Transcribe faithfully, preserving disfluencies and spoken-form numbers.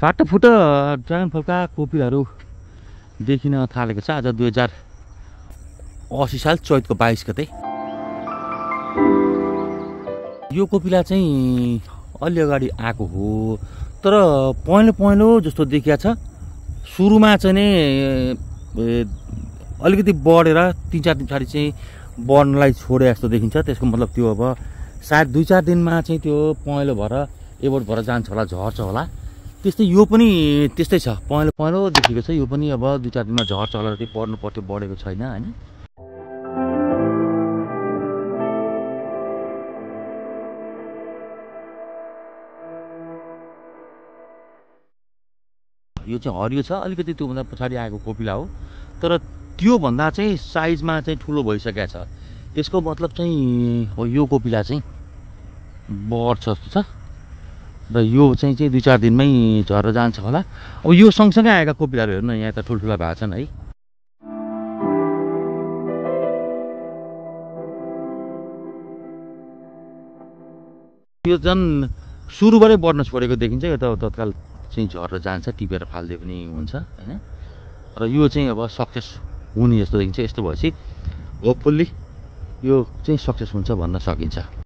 फाटो फुटो ड्रागन फलका कोपीहरू देखिन थालेको छ। आज दुई हजार असी साल चैतको बाइस गते यो कोपिला चाहिँ अलि अगाडि आएको हो, तर पहेँलो पहेँलो जस्तो देखिया छ। सुरुमा चाहिँ नि अलिकति बढेर तीन चार दिन पछाडि चाहिँ बढ्नलाई छोडे जस्तो देखिन्छ। त्यसको मतलब त्यो अब सायद दुई चार दिनमा चाहिँ त्यो पहेँलो भएर एभोट भएर जान्छ होला, झर्छ होला। त्यस्तै यो पनि त्यस्तै छ, पहेँलो पहेँलो देखेको छ। यो पनि अब दुई चार दिनमा झर्छ होला, त्यो बढ्नु पर्थ्यो, बढेको छैन हैन। यो चाहिँ हरियो छ, अलिकति त्योभन्दा पछाडि आएको कोपिला हो, तर त्योभन्दा चाहिँ साइजमा चाहिँ ठुलो भइसकेको छ। यसको मतलब चाहिँ यो कोपिला चाहिँ बढ्छ जस्तो छ र यो चाहिँ चाहिँ दुई चार दिनमै झरेर जान्छ होला। अब यो सँगसँगै आएका कोपिलाहरू हेर्नु, यहाँ त ठुल्ठुला भएको छन् है। यो झन् सुरुबाटै बढ्न छोडेको देखिन्छ। यो त तत्काल चाहिँ झरेर जान्छ, टिपेर फालिदियो पनि हुन्छ हैन। र यो चाहिँ अब सक्सेस हुने जस्तो देखिन्छ। यस्तो भएपछि होपफुल्ली यो चाहिँ सक्सेस हुन्छ भन्न सकिन्छ।